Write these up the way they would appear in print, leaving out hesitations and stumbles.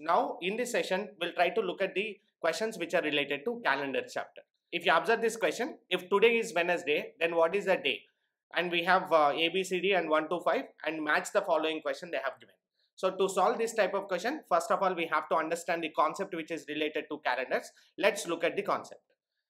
Now, in this session, we'll try to look at the questions which are related to calendar chapter. If you observe this question, if today is Wednesday, then what is the day? And we have A, B, C, D and 1, 2, 5 and match the following question they have given. So to solve this type of question, first of all, we have to understand the concept which is related to calendars. Let's look at the concept.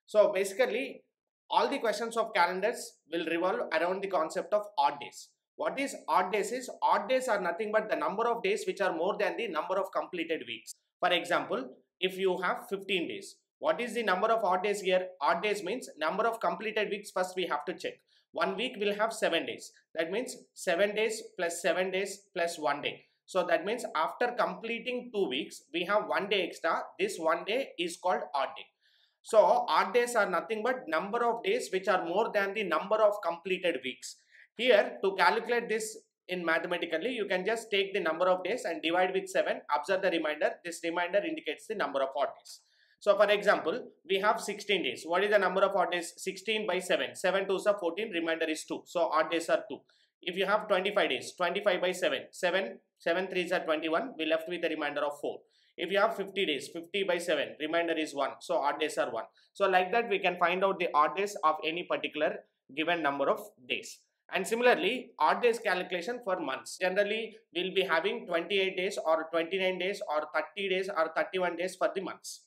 So basically, all the questions of calendars will revolve around the concept of odd days. What is odd days is, odd days are nothing but the number of days which are more than the number of completed weeks. For example, if you have 15 days, what is the number of odd days here? Odd days means number of completed weeks first we have to check. 1 week will have 7 days. That means 7 days plus 7 days plus 1 day. So that means after completing 2 weeks, we have 1 day extra. This 1 day is called odd day. So odd days are nothing but number of days which are more than the number of completed weeks. Here, to calculate this in mathematically, you can just take the number of days and divide with 7. Observe the remainder. This remainder indicates the number of odd days. So, for example, we have 16 days. What is the number of odd days? 16 by 7. 7 2s are 14. Remainder is 2. So, odd days are 2. If you have 25 days, 25 by 7. 7 3s are 21. We left with a remainder of 4. If you have 50 days, 50 by 7. Remainder is 1. So, odd days are 1. So, like that, we can find out the odd days of any particular given number of days. And similarly, odd days calculation for months. Generally, we'll be having 28 days or 29 days or 30 days or 31 days for the months.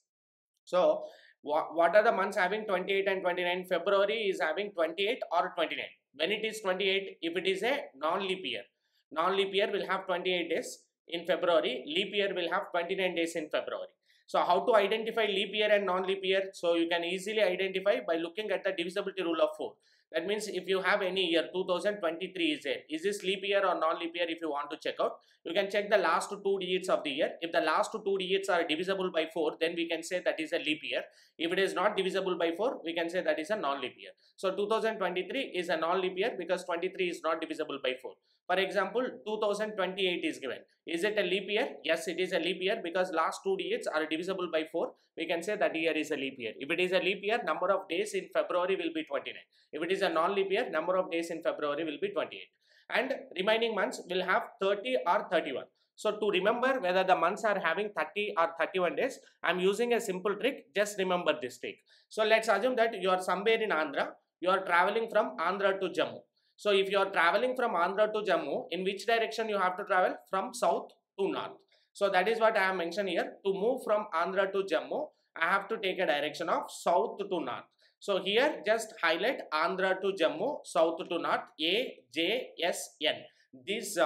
So, what are the months having 28 and 29? February is having 28 or 29. When it is 28, if it is a non-leap year will have 28 days in February. Leap year will have 29 days in February. So, how to identify leap year and non-leap year? So, you can easily identify by looking at the divisibility rule of 4. That means if you have any year, 2023 is there. Is this leap year or non-leap year if you want to check out? You can check the last 2 digits of the year. If the last 2 digits are divisible by 4, then we can say that is a leap year. If it is not divisible by 4, we can say that is a non-leap year. So, 2023 is a non-leap year because 23 is not divisible by 4. For example, 2028 is given. Is it a leap year? Yes, it is a leap year because last 2 digits are divisible by 4. We can say that year is a leap year. If it is a leap year, number of days in February will be 29. If it is a non-leap year, number of days in February will be 28. And remaining months will have 30 or 31. So to remember whether the months are having 30 or 31 days, I am using a simple trick. Just remember this trick. So let's assume that you are somewhere in Andhra. You are traveling from Andhra to Jammu. So, if you are traveling from Andhra to Jammu, in which direction you have to travel? From south to north. So, that is what I have mentioned here. To move from Andhra to Jammu, I have to take a direction of south to north. So, here just highlight Andhra to Jammu, south to north, A, J, S, N. These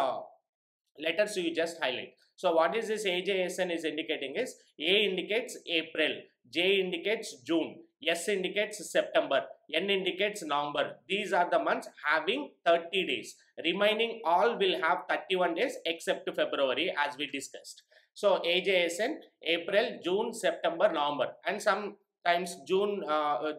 letters you just highlight. So, what is this A, J, S, N is indicating is, A indicates April, J indicates June. S indicates September, N indicates November. These are the months having 30 days. Remaining all will have 31 days except February as we discussed. So, AJSN, April, June, September, November, and sometimes June,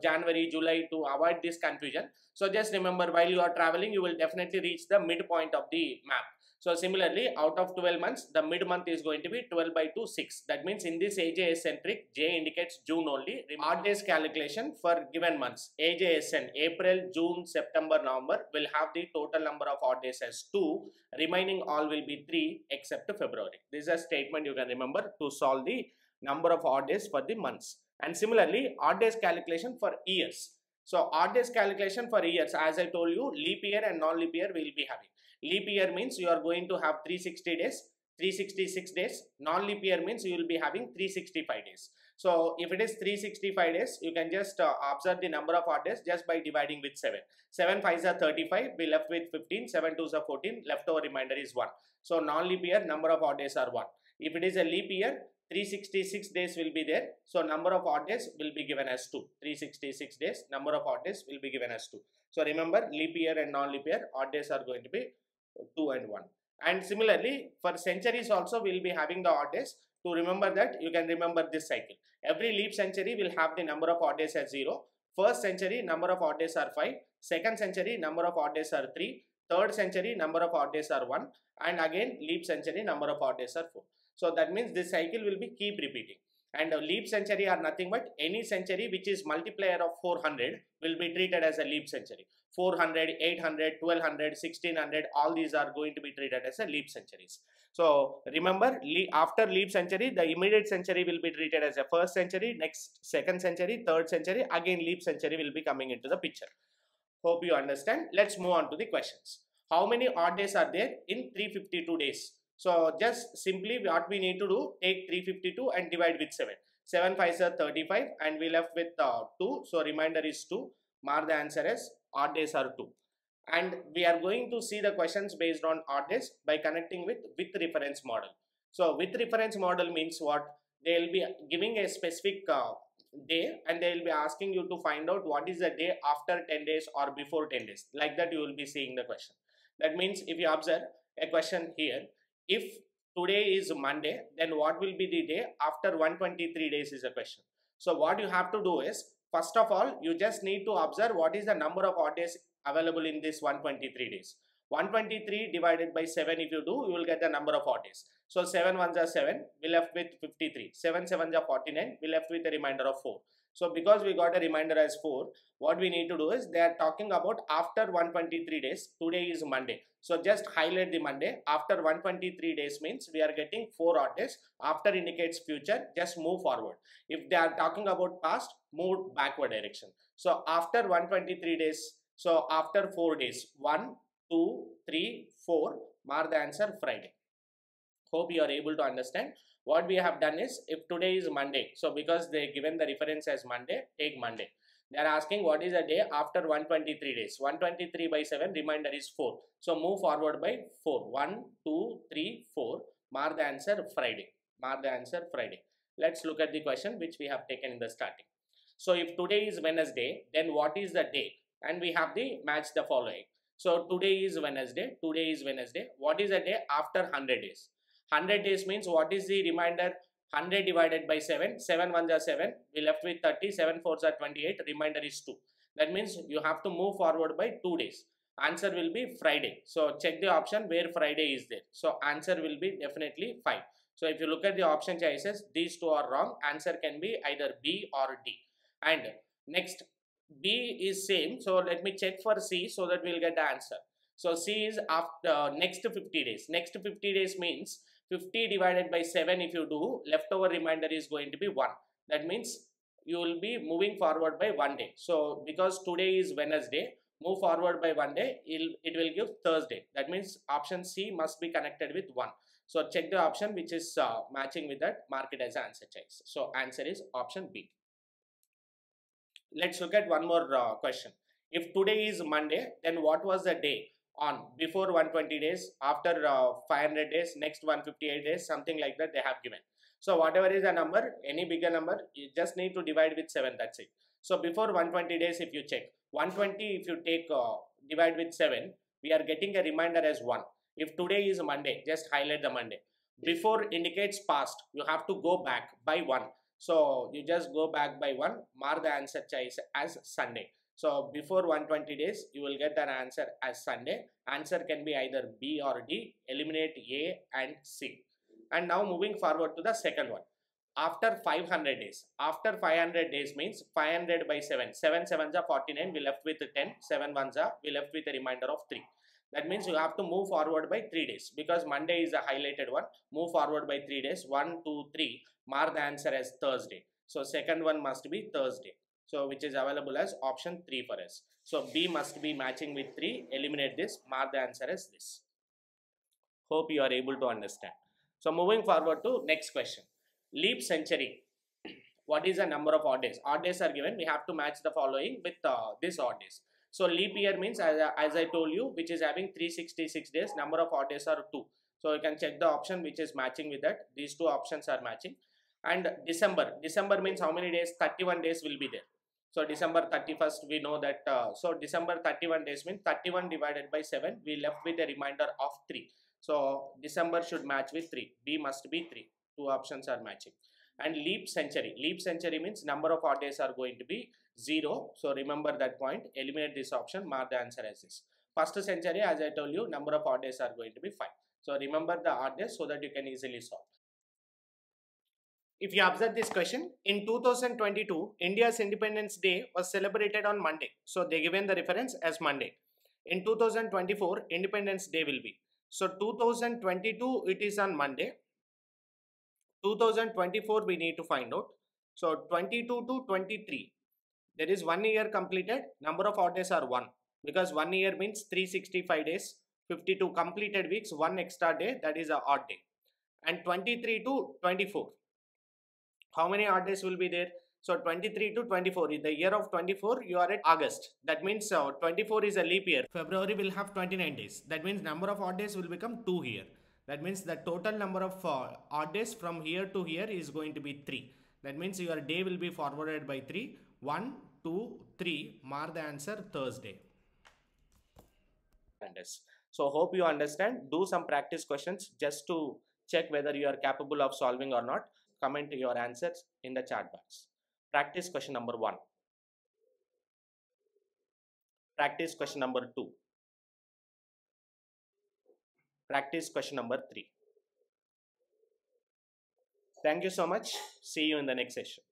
January, July to avoid this confusion. So, just remember while you are traveling, you will definitely reach the midpoint of the map. So, similarly, out of 12 months, the mid-month is going to be 12 by 2, 6. That means in this AJSN trick, J indicates June only. Odd days calculation for given months. AJSN, April, June, September, November will have the total number of odd days as 2. Remaining all will be 3 except February. This is a statement you can remember to solve the number of odd days for the months. And similarly, odd days calculation for years. So, odd days calculation for years, as I told you, leap year and non-leap year we will be having. Leap year means you are going to have 360 days, 366 days. Non-leap year means you will be having 365 days. So, if it is 365 days, you can just observe the number of odd days just by dividing with 7. 7 5s are 35, we left with 15, 7 2s are 14, leftover remainder is 1. So, non-leap year, number of odd days are 1. If it is a leap year, 366 days will be there. So, number of odd days will be given as 2. 366 days, number of odd days will be given as 2. So, remember leap year and non-leap year, odd days are going to be 2 and 1. And similarly, for centuries also we will be having the odd days. To remember that, you can remember this cycle. Every leap century will have the number of odd days as 0. First century, number of odd days are 5. Second century, number of odd days are 3. Third century, number of odd days are 1. And again, leap century, number of odd days are 4. So, that means this cycle will be keep repeating. And a leap century are nothing but any century which is multiplier of 400 will be treated as a leap century. 400, 800, 1200, 1600, all these are going to be treated as a leap centuries. So remember, after leap century, the immediate century will be treated as a first century, next second century, third century, again leap century will be coming into the picture. Hope you understand. Let's move on to the questions. How many odd days are there in 352 days? So just simply what we need to do, take 352 and divide with 7. 7 5s are 35 and we left with 2. So remainder is 2. Mark the answer as odd days are 2. And we are going to see the questions based on odd days by connecting with reference model. So with reference model means what? They will be giving a specific day and they will be asking you to find out what is the day after 10 days or before 10 days. Like that you will be seeing the question. That means if you observe a question here, if today is Monday, then what will be the day after 123 days is a question. So what you have to do is, first of all, you just need to observe what is the number of odd days available in this 123 days. 123 divided by 7 if you do, you will get the number of odd days. So 7 ones are 7, we left with 53. 7 sevens are 49, we left with a remainder of 4. So because we got a remainder as 4, what we need to do is, they are talking about after 123 days, today is Monday. So just highlight the Monday, after 123 days means we are getting 4 odd days, after indicates future, just move forward. If they are talking about past, move backward direction. So after 123 days, so after 4 days, 1, 2, 3, 4, mark the answer Friday. Hope you are able to understand. What we have done is, if today is Monday, so because they given the reference as Monday, take Monday. They are asking what is the day after 123 days. 123 by 7, remainder is 4. So move forward by 4. 1, 2, 3, 4. Mark the answer Friday. Mark the answer Friday. Let's look at the question which we have taken in the starting. So if today is Wednesday, then what is the day? And we have the match the following. So today is Wednesday. Today is Wednesday. What is the day after 100 days? 100 days means what is the remainder? 100 divided by 7. 7 ones are 7. We left with 30. 7 fours are 28. Remainder is 2. That means you have to move forward by 2 days. Answer will be Friday. So check the option where Friday is there. So answer will be definitely 5. So if you look at the option choices, these two are wrong. Answer can be either B or D. And next, B is same. So let me check for C so that we will get the answer. So C is after next 50 days. Next 50 days means 50 divided by 7 if you do, leftover remainder is going to be 1. That means you will be moving forward by 1 day. So because today is Wednesday, move forward by 1 day, it will give Thursday. That means option C must be connected with 1. So check the option which is matching with that, mark it as answer choice. So answer is option B. Let's look at one more question. If today is Monday, then what was the day on before 120 days, after 500 days, next 158 days, something like that they have given. So whatever is the number, any bigger number, you just need to divide with 7, that's it. So before 120 days if you check, 120 if you take divide with 7, we are getting a remainder as 1. If today is Monday, just highlight the Monday. Before indicates past, you have to go back by 1. So you just go back by 1, mark the answer choice as Sunday. So before 120 days, you will get that answer as Sunday. Answer can be either B or D. Eliminate A and C. And now moving forward to the second one. After 500 days. After 500 days means 500 by 7. 7 sevens are 49. We left with 10. 7 ones are, we left with a remainder of 3. That means you have to move forward by 3 days. Because Monday is a highlighted one. Move forward by 3 days. 1, 2, 3. Mark the answer as Thursday. So second one must be Thursday. So which is available as option 3 for us. So B must be matching with 3. Eliminate this. Mark the answer as this. Hope you are able to understand. So moving forward to next question. Leap century. What is the number of odd days? Odd days are given. We have to match the following with this odd days. So leap year means as I told you, which is having 366 days. Number of odd days are 2. So you can check the option which is matching with that. These two options are matching. And December. December means how many days? 31 days will be there. So December 31st, we know that. So December 31 days means 31 divided by 7. We left with a remainder of 3. So December should match with 3. B must be 3. Two options are matching. And leap century. Leap century means number of odd days are going to be 0. So remember that point. Eliminate this option. Mark the answer as this. First century, as I told you, number of odd days are going to be 5. So remember the odd days so that you can easily solve. If you observe this question, in 2022, India's Independence Day was celebrated on Monday. So they given the reference as Monday. In 2024, Independence Day will be. So 2022, it is on Monday. 2024, we need to find out. So 22 to 23. There is 1 year completed. Number of odd days are 1. Because 1 year means 365 days. 52 completed weeks, 1 extra day, that is an odd day. And 23 to 24. How many odd days will be there? So 23 to 24. In the year of 24, you are at August. That means 24 is a leap year. February will have 29 days. That means number of odd days will become 2 here. That means the total number of odd days from here to here is going to be 3. That means your day will be forwarded by 3. 1, 2, 3. Mark the answer Thursday. So hope you understand. Do some practice questions just to check whether you are capable of solving or not. Comment your answers in the chat box. Practice question number 1. Practice question number 2. Practice question number 3. Thank you so much. See you in the next session.